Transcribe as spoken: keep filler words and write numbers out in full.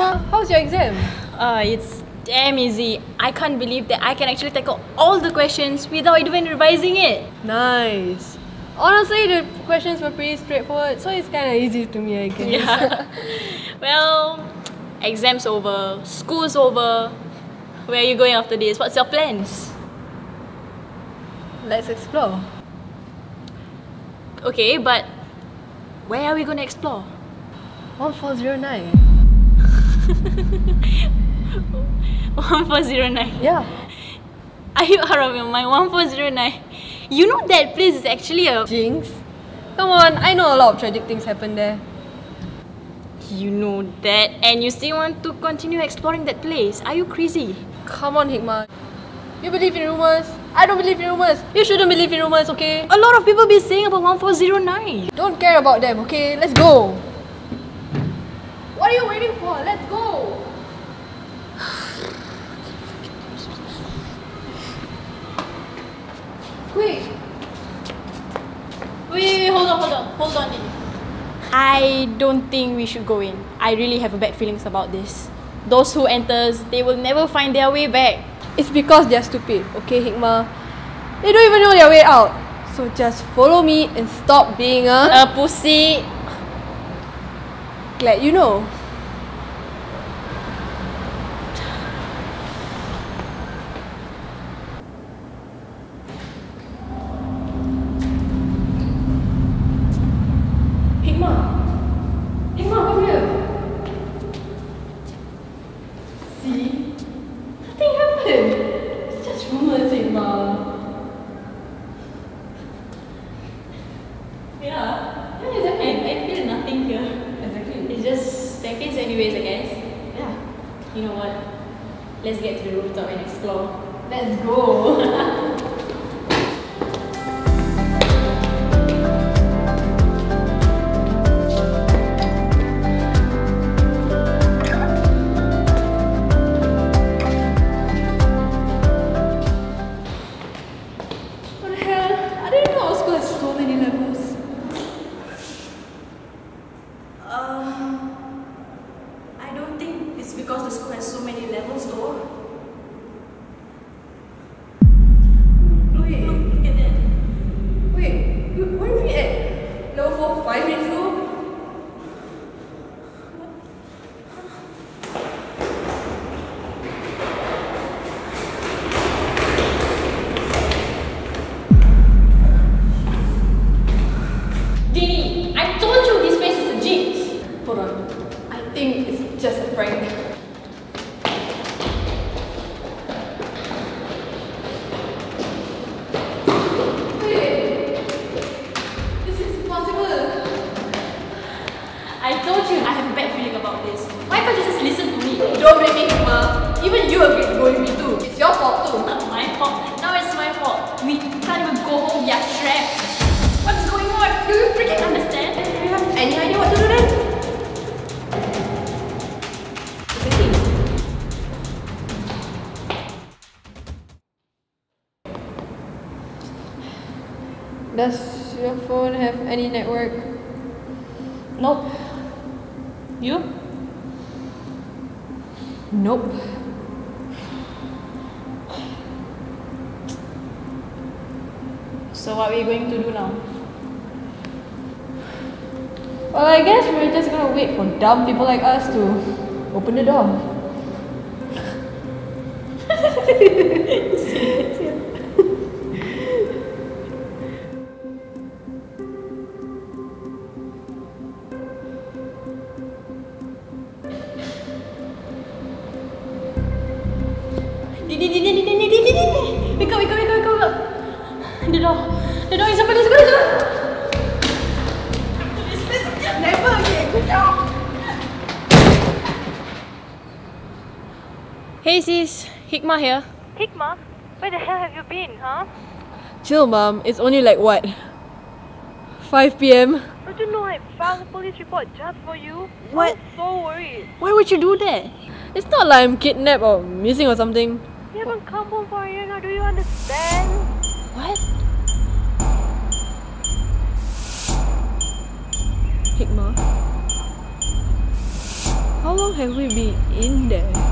Hikmah, how's your exam? Uh, it's damn easy. I can't believe that I can actually tackle all the questions without even revising it. Nice. Honestly, the questions were pretty straightforward, so it's kind of easy to me, I guess. Yeah. Well, exam's over, school's over. Where are you going after this? What's your plans? Let's explore. Okay, but where are we going to explore? one four zero nine. one four zero nine? Yeah. Are you out of your mind? one four zero nine. You know that place is actually a... Jinx? Come on, I know a lot of tragic things happen there. You know that, and you still want to continue exploring that place. Are you crazy? Come on, Hikmah. You believe in rumors? I don't believe in rumors. You shouldn't believe in rumors, okay? A lot of people be saying about one four zero nine. Don't care about them, okay? Let's go. What are you waiting for? Let's go. Quick. Wait, wait, hold on, hold on, hold on. I don't think we should go in. I really have bad feelings about this. Those who enters, they will never find their way back. It's because they're stupid, okay, Hikmah? They don't even know their way out. So just follow me and stop being a... a pussy. Glad you know. Hikmah! Hikmah, come here! See? Nothing happened! It's just rumors, Hikmah. Yeah. Yeah, exactly. I feel nothing here. Exactly. It's just staircase anyways, I guess. Yeah. You know what? Let's get to the rooftop and explore. Let's go! Does your phone have any network? Nope. You? Nope. So what are we going to do now? Well, I guess we're just gonna wait for dumb people like us to open the door. Hey sis, Hikmah here. Hikmah? Where the hell have you been, huh? Chill mom, it's only like what? five p m? Don't you know I filed a police report just for you? What? I'm so worried. Why would you do that? It's not like I'm kidnapped or missing or something. You haven't come home for a year now, do you understand? What? Hikmah? How long have we been in there?